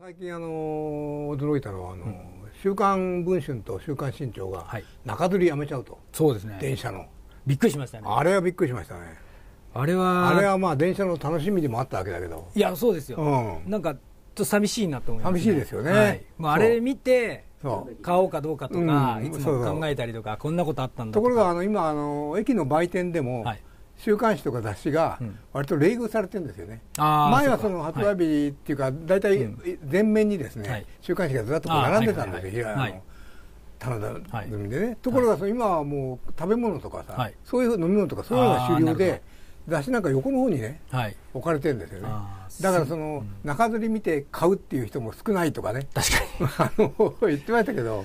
最近驚いたのは「週刊文春」と「週刊新潮」が中吊りやめちゃうと。そうですね、電車の。びっくりしましたね。あれはびっくりしましたね。あれはまあ電車の楽しみでもあったわけだけど。いや、そうですよ。なんかちょっと寂しいなと思います。寂しいですよね。あれ見て買おうかどうかとかいつも考えたりとか、こんなことあったんだとか。ところが今駅の売店でも週刊誌とか雑誌が割と冷遇されてるんですよね。前はその発売日っていうか大体前面にですね週刊誌がずらっと並んでたんですよ、棚田組でね。ところが今はもう食べ物とかさ、そういう飲み物とかそういうのが主流で、雑誌なんか横の方にね置かれてるんですよね。だからその中吊り見て買うっていう人も少ないとかね、確かに言ってましたけど。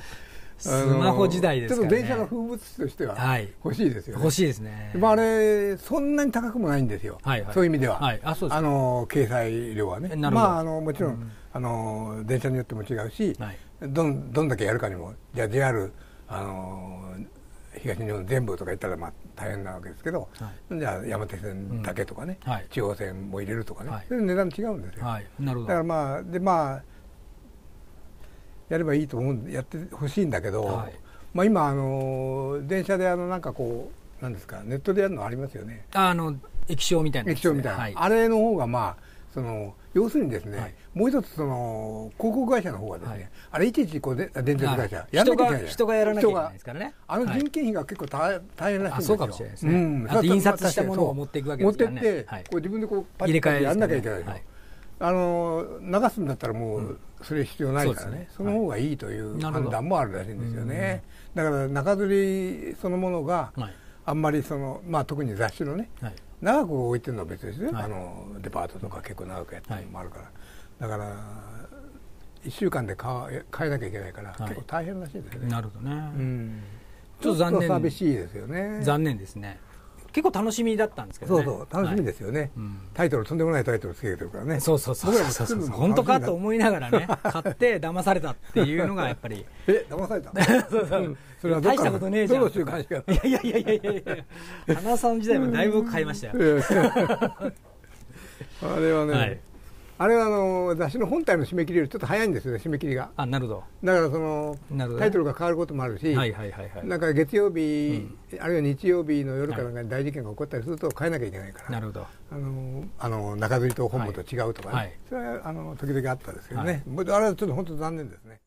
スマホ時代ですからね。ちょっと電車の風物詩としては欲しいですよね。欲しいですね。まああれそんなに高くもないんですよ。そういう意味では。掲載料はね。まあもちろん電車によっても違うし、どんだけやるかにも。じゃあ JR 東日本全部とか言ったらまあ大変なわけですけど、じゃあ山手線だけとかね、地方線も入れるとかね、そういう値段違うんですよ。だからまあでまあ。やればいいと思う、やってほしいんだけど、まあ今電車でなんかこうなんですか、ネットでやるのありますよね。液晶みたいな、液晶みたいな、あれの方がまあその要するにですね、もう一つその広告会社の方がですね、あれいちいちこうで電鉄会社やらなきゃいけないじゃん。人がやらなきゃいけないですからね。人件費が結構大変らしいんですよ。そうかもしれないですね。あと印刷したものを持っていくわけですからね。持ってってこう自分でこうパッとやらなきゃいけない。流すんだったらもうそれ必要ないからね、その方がいいという判断もあるらしいんですよね。だから中吊りそのものがあんまりまあ特に雑誌のね長く置いてるのは別ですね。デパートとか結構長くやってるのもあるから、だから1週間で買えなきゃいけないから結構大変らしいですよね。なるほどね。ちょっと残念、寂しいですよね。残念ですね。結構楽しみだったんですけどね。そうそう、楽しみですよね。タイトル、とんでもないタイトルつけてるからね。そうそうそうそう、本当かと思いながらね、買って騙されたっていうのがやっぱり。騙された。そうそう。それは大したことねえじゃん。いやいやいやいやいや。花さん時代もだいぶ買いましたよ。あれはね、あれは雑誌の本体の締め切りよりちょっと早いんですよね、締め切りが。あ、なるほど。だからそのタイトルが変わることもあるし、なんか月曜日あるいは日曜日の夜かなんかに大事件が起こったりすると変えなきゃいけないから。なるほど。中吊りと本部と違うとかね、それは時々あったですけどね。あれはちょっと本当残念ですね。